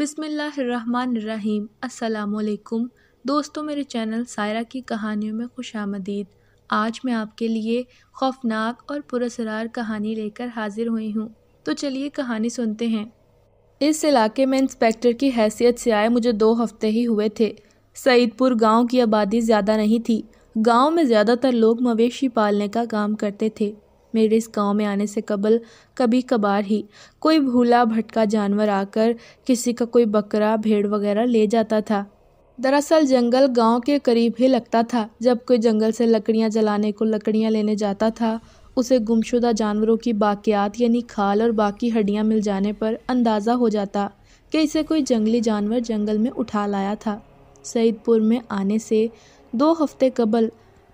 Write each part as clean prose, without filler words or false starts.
बिस्मिल्लाहिर्रहमानिर्रहीम। अस्सलामुअलैकुम दोस्तों, मेरे चैनल सायरा की कहानियों में खुशामदीद। आज मैं आपके लिए खौफनाक और पुरअसरार कहानी लेकर हाजिर हुई हूँ, तो चलिए कहानी सुनते हैं। इस इलाके में इंस्पेक्टर की हैसियत से आए मुझे 2 हफ्ते ही हुए थे। सईदपुर गाँव की आबादी ज़्यादा नहीं थी। गाँव में ज़्यादातर लोग मवेशी पालने का काम करते थे। मेरे इस गांव में आने से कबल कभी कभार ही कोई भूला भटका जानवर आकर किसी का कोई बकरा भेड़ वगैरह ले जाता था। दरअसल जंगल गांव के करीब ही लगता था। जब कोई जंगल से लकड़ियां जलाने को लकड़ियां लेने जाता था, उसे गुमशुदा जानवरों की बाकियात यानी खाल और बाकी हड्डियां मिल जाने पर अंदाज़ा हो जाता कि इसे कोई जंगली जानवर जंगल में उठा लाया था। सईदपुर में आने से 2 हफ्ते कबल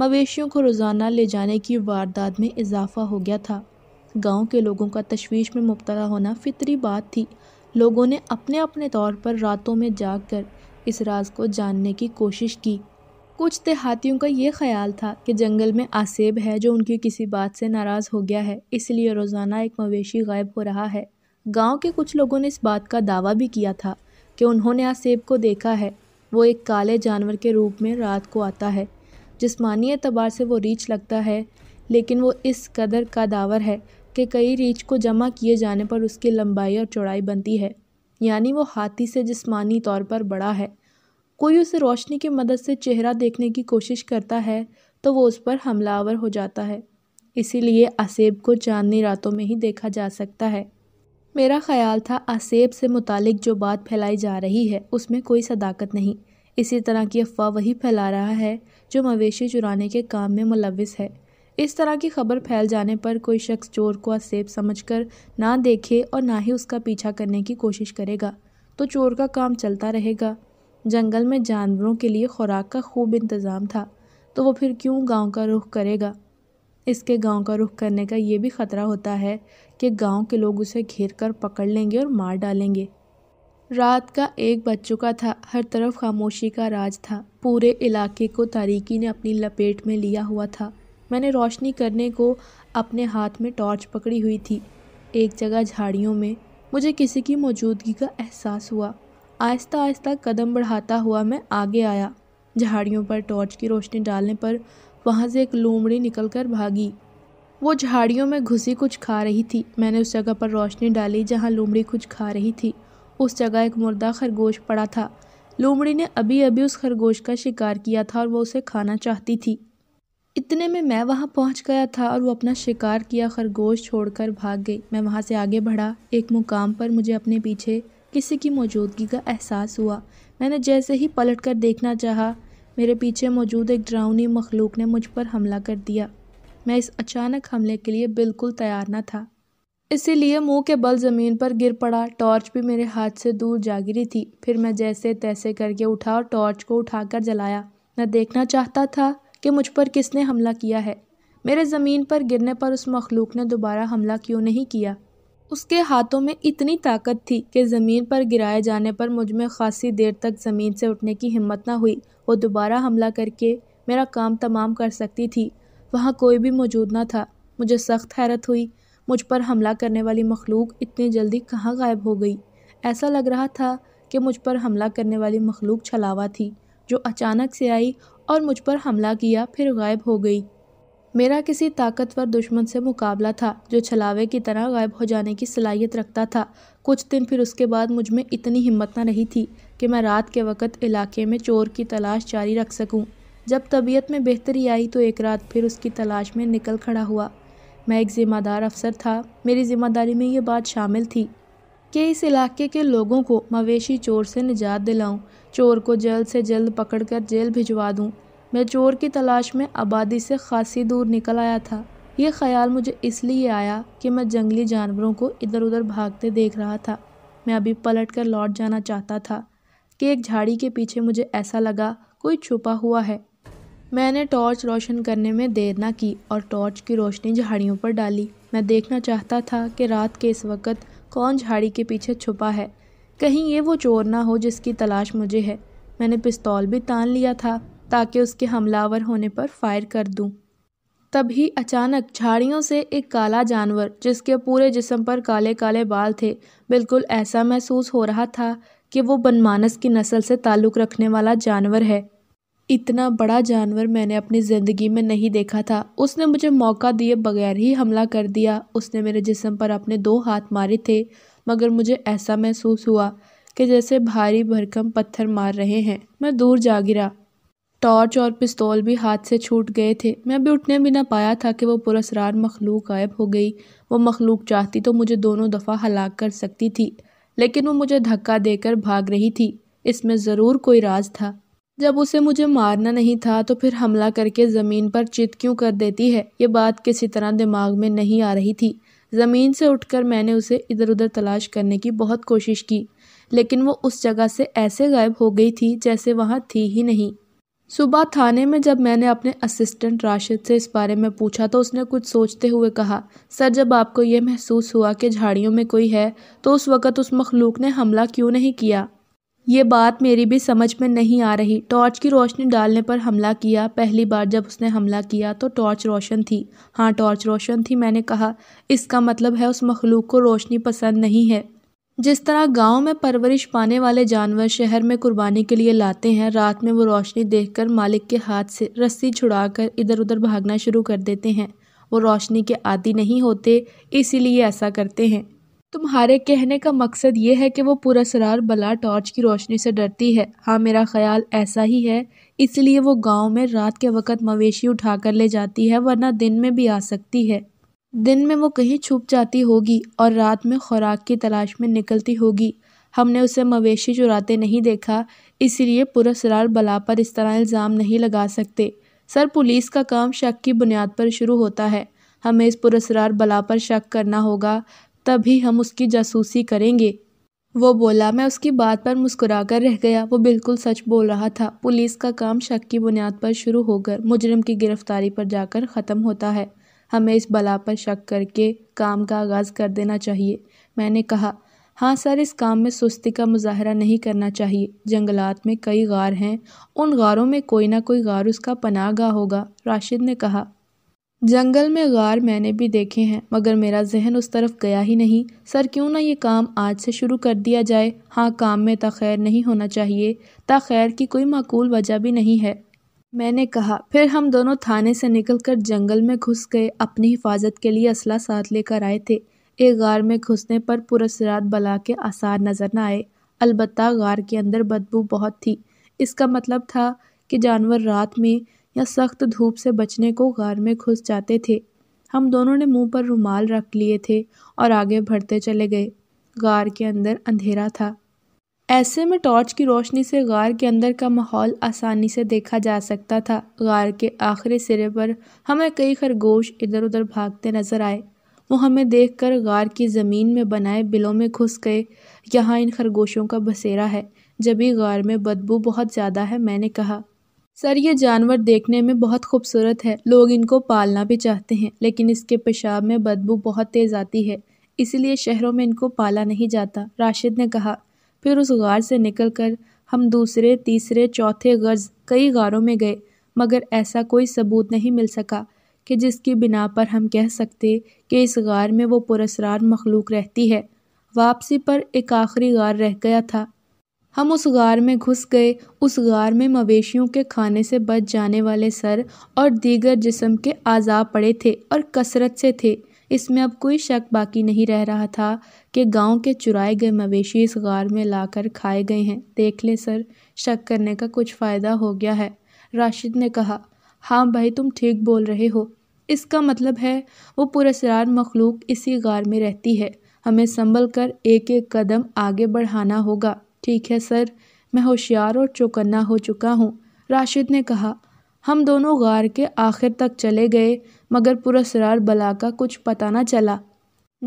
मवेशियों को रोज़ाना ले जाने की वारदात में इजाफा हो गया था। गांव के लोगों का तशवीश में मुब्तला होना फितरी बात थी। लोगों ने अपने अपने तौर पर रातों में जाग कर इस राज को जानने की कोशिश की। कुछ देहातियों का ये ख्याल था कि जंगल में आसेब है जो उनकी किसी बात से नाराज़ हो गया है, इसलिए रोज़ाना एक मवेशी गायब हो रहा है। गाँव के कुछ लोगों ने इस बात का दावा भी किया था कि उन्होंने आसेब को देखा है। वो एक काले जानवर के रूप में रात को आता है। जिस्मानी एतबार से वो रीछ लगता है, लेकिन वो इस कदर कदावर है कि कई रीछ को जमा किए जाने पर उसकी लंबाई और चौड़ाई बनती है, यानी वो हाथी से जिस्मानी तौर पर बड़ा है। कोई उसे रोशनी की मदद से चेहरा देखने की कोशिश करता है तो वो उस पर हमलावर हो जाता है। इसीलिए आसेब को चांदनी रातों में ही देखा जा सकता है। मेरा ख्याल था आसेब से मुतालिक जो बात फैलाई जा रही है उसमें कोई सदाकत नहीं। इसी तरह की अफवाह वही फैला रहा है जो मवेशी चुराने के काम में मुलविस है। इस तरह की खबर फैल जाने पर कोई शख्स चोर को आसेब समझकर ना देखे और ना ही उसका पीछा करने की कोशिश करेगा, तो चोर का काम चलता रहेगा। जंगल में जानवरों के लिए खुराक का खूब इंतज़ाम था, तो वो फिर क्यों गांव का रुख करेगा। इसके गांव का रुख करने का ये भी ख़तरा होता है कि गांव के लोग उसे घेर कर पकड़ लेंगे और मार डालेंगे। रात का 1 बज चुका था। हर तरफ खामोशी का राज था। पूरे इलाके को तारीकी ने अपनी लपेट में लिया हुआ था। मैंने रोशनी करने को अपने हाथ में टॉर्च पकड़ी हुई थी। एक जगह झाड़ियों में मुझे किसी की मौजूदगी का एहसास हुआ। आहिस्ता आहिस्ता कदम बढ़ाता हुआ मैं आगे आया। झाड़ियों पर टॉर्च की रोशनी डालने पर वहाँ से एक लोमड़ी निकल कर भागी। वो झाड़ियों में घुसी कुछ खा रही थी। मैंने उस जगह पर रोशनी डाली जहाँ लोमड़ी कुछ खा रही थी। उस जगह एक मुर्दा खरगोश पड़ा था। लोमड़ी ने अभी अभी उस खरगोश का शिकार किया था और वो उसे खाना चाहती थी। इतने में मैं वहाँ पहुँच गया था और वो अपना शिकार किया खरगोश छोड़कर भाग गई। मैं वहाँ से आगे बढ़ा। एक मुकाम पर मुझे अपने पीछे किसी की मौजूदगी का एहसास हुआ। मैंने जैसे ही पलट कर देखना चाहा, मेरे पीछे मौजूद एक डरावनी मखलूक ने मुझ पर हमला कर दिया। मैं इस अचानक हमले के लिए बिल्कुल तैयार न था, इसीलिए मुंह के बल ज़मीन पर गिर पड़ा। टॉर्च भी मेरे हाथ से दूर जा गिरी थी। फिर मैं जैसे तैसे करके उठा और टॉर्च को उठाकर जलाया। मैं देखना चाहता था कि मुझ पर किसने हमला किया है। मेरे ज़मीन पर गिरने पर उस मखलूक ने दोबारा हमला क्यों नहीं किया। उसके हाथों में इतनी ताकत थी कि ज़मीन पर गिराए जाने पर मुझ में खासी देर तक ज़मीन से उठने की हिम्मत ना हुई। वो दोबारा हमला करके मेरा काम तमाम कर सकती थी। वहाँ कोई भी मौजूद ना था। मुझे सख्त हैरत हुई, मुझ पर हमला करने वाली मखलूक इतनी जल्दी कहाँ गायब हो गई। ऐसा लग रहा था कि मुझ पर हमला करने वाली मखलूक छलावा थी जो अचानक से आई और मुझ पर हमला किया, फिर गायब हो गई। मेरा किसी ताकतवर दुश्मन से मुकाबला था जो छलावे की तरह गायब हो जाने की सलाहियत रखता था। कुछ दिन फिर उसके बाद मुझ में इतनी हिम्मत न रही थी कि मैं रात के वक़्त इलाके में चोर की तलाश जारी रख सकूँ। जब तबीयत में बेहतरी आई तो एक रात फिर उसकी तलाश में निकल खड़ा हुआ। मैं एक ज़िम्मेदार अफसर था। मेरी ज़िम्मेदारी में ये बात शामिल थी कि इस इलाके के लोगों को मवेशी चोर से निजात दिलाऊं, चोर को जल्द से जल्द पकड़कर जेल भिजवा दूं। मैं चोर की तलाश में आबादी से खासी दूर निकल आया था। ये ख्याल मुझे इसलिए आया कि मैं जंगली जानवरों को इधर उधर भागते देख रहा था। मैं अभी पलट कर लौट जाना चाहता था कि एक झाड़ी के पीछे मुझे ऐसा लगा कोई छुपा हुआ है। मैंने टॉर्च रोशन करने में देर ना की और टॉर्च की रोशनी झाड़ियों पर डाली। मैं देखना चाहता था कि रात के इस वक्त कौन झाड़ी के पीछे छुपा है, कहीं ये वो चोर ना हो जिसकी तलाश मुझे है। मैंने पिस्तौल भी तान लिया था ताकि उसके हमलावर होने पर फायर कर दूं। तभी अचानक झाड़ियों से एक काला जानवर, जिसके पूरे जिस्म पर काले काले बाल थे, बिल्कुल ऐसा महसूस हो रहा था कि वो बनमानस की नस्ल से ताल्लुक़ रखने वाला जानवर है। इतना बड़ा जानवर मैंने अपनी ज़िंदगी में नहीं देखा था। उसने मुझे मौका दिए बगैर ही हमला कर दिया। उसने मेरे जिस्म पर अपने 2 हाथ मारे थे, मगर मुझे ऐसा महसूस हुआ कि जैसे भारी भरकम पत्थर मार रहे हैं। मैं दूर जा गिरा। टॉर्च और पिस्तौल भी हाथ से छूट गए थे। मैं भी उठने भी ना पाया था कि वो पुरस्कार मखलूक गायब हो गई। वो मखलूक चाहती तो मुझे 2 दफ़ा हलाक कर सकती थी, लेकिन वो मुझे धक्का देकर भाग रही थी। इसमें ज़रूर कोई राज था। जब उसे मुझे मारना नहीं था तो फिर हमला करके ज़मीन पर चित क्यों कर देती है? ये बात किसी तरह दिमाग में नहीं आ रही थी। ज़मीन से उठकर मैंने उसे इधर उधर तलाश करने की बहुत कोशिश की, लेकिन वो उस जगह से ऐसे गायब हो गई थी जैसे वहाँ थी ही नहीं। सुबह थाने में जब मैंने अपने असिस्टेंट राशिद से इस बारे में पूछा तो उसने कुछ सोचते हुए कहा, सर जब आपको यह महसूस हुआ कि झाड़ियों में कोई है तो उस वक़्त उस मखलूक ने हमला क्यों नहीं किया? ये बात मेरी भी समझ में नहीं आ रही। टॉर्च की रोशनी डालने पर हमला किया। पहली बार जब उसने हमला किया तो टॉर्च रोशन थी। हाँ, टॉर्च रोशन थी, मैंने कहा। इसका मतलब है उस मखलूक को रोशनी पसंद नहीं है। जिस तरह गांव में परवरिश पाने वाले जानवर शहर में कुर्बानी के लिए लाते हैं, रात में वो रोशनी देखकर मालिक के हाथ से रस्सी छुड़ाकर इधर उधर भागना शुरू कर देते हैं। वो रोशनी के आदी नहीं होते, इसीलिए ऐसा करते हैं। तुम्हारे कहने का मकसद ये है कि वो पुरअसरार बला टॉर्च की रोशनी से डरती है? हाँ, मेरा ख्याल ऐसा ही है। इसलिए वो गांव में रात के वक़्त मवेशी उठाकर ले जाती है, वरना दिन में भी आ सकती है। दिन में वो कहीं छुप जाती होगी और रात में खुराक की तलाश में निकलती होगी। हमने उसे मवेशी चुराते नहीं देखा, इसलिए पुरअसरार बला पर इस तरह इल्ज़ाम नहीं लगा सकते। सर, पुलिस का काम शक की बुनियाद पर शुरू होता है। हमें इस पुरअसरार बला पर शक करना होगा, तभी हम उसकी जासूसी करेंगे, वो बोला। मैं उसकी बात पर मुस्कुराकर रह गया। वो बिल्कुल सच बोल रहा था। पुलिस का काम शक की बुनियाद पर शुरू होकर मुजरिम की गिरफ्तारी पर जाकर ख़त्म होता है। हमें इस बला पर शक करके काम का आगाज़ कर देना चाहिए, मैंने कहा। हाँ सर, इस काम में सुस्ती का मुजाहरा नहीं करना चाहिए। जंगलात में कई गार हैं, उन गारों में कोई ना कोई गार उसका पनाहगाह होगा, राशिद ने कहा। जंगल में गार मैंने भी देखे हैं, मगर मेरा जहन उस तरफ गया ही नहीं। सर, क्यों ना ये काम आज से शुरू कर दिया जाए? हाँ, काम में तखैर नहीं होना चाहिए। तखैर की कोई माकूल वजह भी नहीं है, मैंने कहा। फिर हम दोनों थाने से निकलकर जंगल में घुस गए। अपनी हिफाजत के लिए असला साथ लेकर आए थे। एक गार में घुसने पर पुरस्रात बला के आसार नज़र न आए, अलबत्ता गार के अंदर बदबू बहुत थी। इसका मतलब था कि जानवर रात में या सख्त धूप से बचने को गार में घुस जाते थे। हम दोनों ने मुंह पर रुमाल रख लिए थे और आगे बढ़ते चले गए। गार के अंदर अंधेरा था। ऐसे में टॉर्च की रोशनी से गार के अंदर का माहौल आसानी से देखा जा सकता था। गार के आखिरी सिरे पर हमें कई खरगोश इधर उधर भागते नजर आए। वो हमें देखकर गार की ज़मीन में बनाए बिलों में घुस गए। यहाँ इन खरगोशों का बसेरा है। जब ही गार में बदबू बहुत ज़्यादा है, मैंने कहा। सर, ये जानवर देखने में बहुत खूबसूरत है, लोग इनको पालना भी चाहते हैं, लेकिन इसके पेशाब में बदबू बहुत तेज़ आती है, इसलिए शहरों में इनको पाला नहीं जाता, राशिद ने कहा। फिर उस गार से निकलकर हम दूसरे, तीसरे, चौथे गर्ज कई गारों में गए, मगर ऐसा कोई सबूत नहीं मिल सका कि जिसकी बिना पर हम कह सकते कि इस गार में वो पुरअसरार मखलूक रहती है। वापसी पर एक आखिरी गार रह गया था। हम उस गार में घुस गए। उस गार में मवेशियों के खाने से बच जाने वाले सर और दीगर जिस्म के आज़ा पड़े थे और कसरत से थे। इसमें अब कोई शक बाकी नहीं रह रहा था कि गांव के चुराए गए मवेशी इस गार में लाकर खाए गए हैं। देख ले सर, शक करने का कुछ फ़ायदा हो गया है, राशिद ने कहा। हाँ भाई, तुम ठीक बोल रहे हो। इसका मतलब है वो पुरअसरार मखलूक इसी गार में रहती है। हमें संभल कर एक एक कदम आगे बढ़ाना होगा। ठीक है सर, मैं होशियार और चौकन्ना हो चुका हूँ, राशिद ने कहा। हम दोनों गार के आखिर तक चले गए, मगर पुरअसरार बला का कुछ पता ना चला।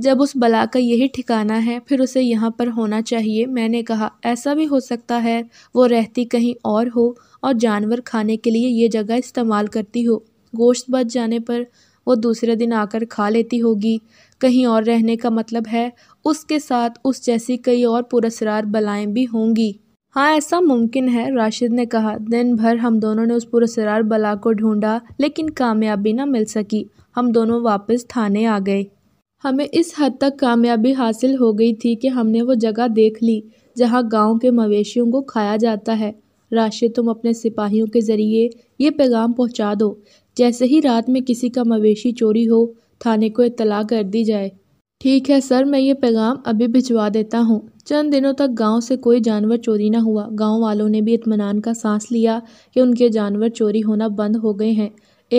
जब उस बला का यही ठिकाना है, फिर उसे यहाँ पर होना चाहिए, मैंने कहा। ऐसा भी हो सकता है वो रहती कहीं और हो और जानवर खाने के लिए ये जगह इस्तेमाल करती हो। गोश्त बच जाने पर वो दूसरे दिन आकर खा लेती होगी। कहीं और रहने का मतलब है उसके साथ उस जैसी कई और पुरअसरार बलाएं भी होंगी। हाँ, ऐसा मुमकिन है, राशिद ने कहा। दिन भर हम दोनों ने उस पुरअसरार बला को ढूंढा, लेकिन कामयाबी न मिल सकी। हम दोनों वापस थाने आ गए। हमें इस हद तक कामयाबी हासिल हो गई थी कि हमने वो जगह देख ली जहां गांव के मवेशियों को खाया जाता है। राशिद, तुम अपने सिपाहियों के ज़रिए ये पैगाम पहुंचा दो, जैसे ही रात में किसी का मवेशी चोरी हो थाने को इत्तला कर दी जाए। ठीक है सर, मैं ये पैगाम अभी भिजवा देता हूँ। चंद दिनों तक गांव से कोई जानवर चोरी ना हुआ। गांव वालों ने भी इत्मीनान का सांस लिया कि उनके जानवर चोरी होना बंद हो गए हैं।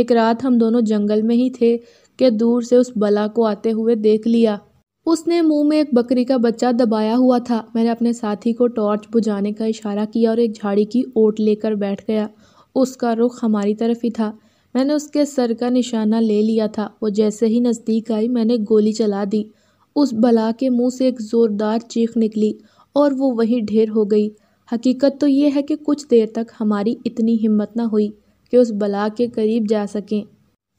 एक रात हम दोनों जंगल में ही थे कि दूर से उस बला को आते हुए देख लिया। उसने मुंह में एक बकरी का बच्चा दबाया हुआ था। मैंने अपने साथी को टॉर्च बुझाने का इशारा किया और एक झाड़ी की ओट लेकर बैठ गया। उसका रुख हमारी तरफ ही था। मैंने उसके सर का निशाना ले लिया था। वो जैसे ही नज़दीक आई मैंने गोली चला दी। उस बला के मुंह से एक ज़ोरदार चीख निकली और वो वहीं ढेर हो गई। हकीकत तो ये है कि कुछ देर तक हमारी इतनी हिम्मत ना हुई कि उस बला के करीब जा सकें।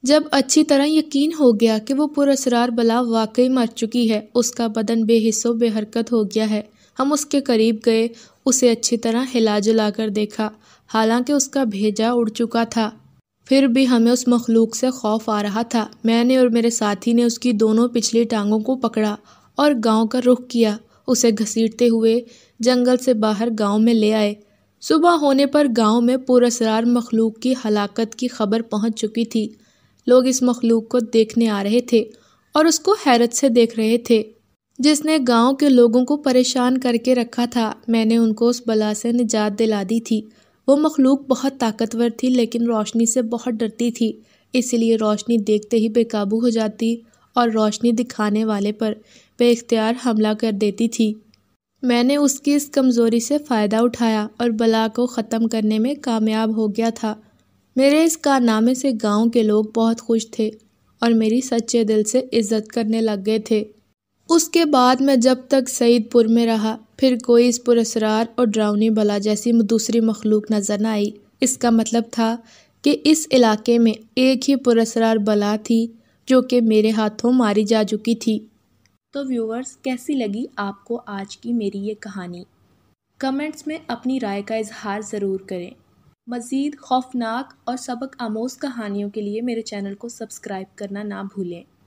जब अच्छी तरह यकीन हो गया कि वो पुरअसरार बला वाकई मर चुकी है, उसका बदन बेहिस्सो बेहरकत हो गया है, हम उसके करीब गए, उसे अच्छी तरह हिला जुला कर देखा। हालांकि उसका भेजा उड़ चुका था, फिर भी हमें उस मखलूक से खौफ आ रहा था। मैंने और मेरे साथी ने उसकी दोनों पिछली टांगों को पकड़ा और गांव का रुख किया। उसे घसीटते हुए जंगल से बाहर गांव में ले आए। सुबह होने पर गांव में पुरअसरार मखलूक की हलाकत की खबर पहुंच चुकी थी। लोग इस मखलूक को देखने आ रहे थे और उसको हैरत से देख रहे थे, जिसने गांव के लोगों को परेशान करके रखा था। मैंने उनको उस बला से निजात दिला दी थी। वो मखलूक बहुत ताकतवर थी, लेकिन रोशनी से बहुत डरती थी, इसलिए रोशनी देखते ही बेकाबू हो जाती और रोशनी दिखाने वाले पर बेइख्तियार हमला कर देती थी। मैंने उसकी इस कमज़ोरी से फ़ायदा उठाया और बला को ख़त्म करने में कामयाब हो गया था। मेरे इस कारनामे से गांव के लोग बहुत खुश थे और मेरी सच्चे दिल से इज़्ज़त करने लग गए थे। उसके बाद मैं जब तक सईदपुर में रहा, फिर कोई इस पुरअसरार और डरावनी बला जैसी दूसरी मखलूक नज़र न आई। इसका मतलब था कि इस इलाके में एक ही पुरअसरार बला थी, जो कि मेरे हाथों मारी जा चुकी थी। तो व्यूअर्स, कैसी लगी आपको आज की मेरी ये कहानी? कमेंट्स में अपनी राय का इजहार ज़रूर करें। मज़ीद खौफनाक और सबक आमोज़ कहानियों के लिए मेरे चैनल को सब्सक्राइब करना ना भूलें।